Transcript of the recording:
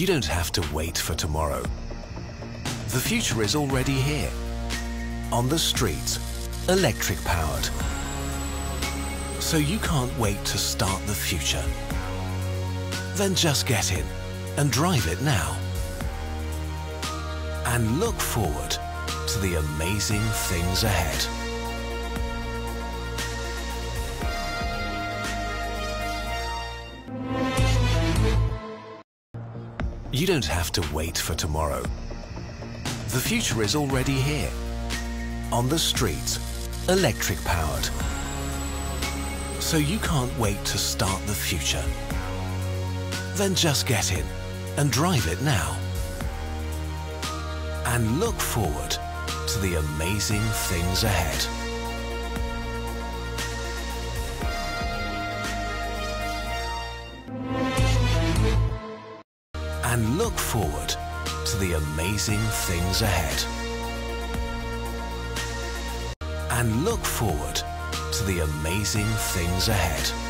You don't have to wait for tomorrow. The future is already here. On the street, electric powered. So you can't wait to start the future. Then just get in and drive it now. And look forward to the amazing things ahead. You don't have to wait for tomorrow. The future is already here. On the street, electric powered. So you can't wait to start the future. Then just get in and drive it now. And look forward to the amazing things ahead. And look forward to the amazing things ahead. And look forward to the amazing things ahead.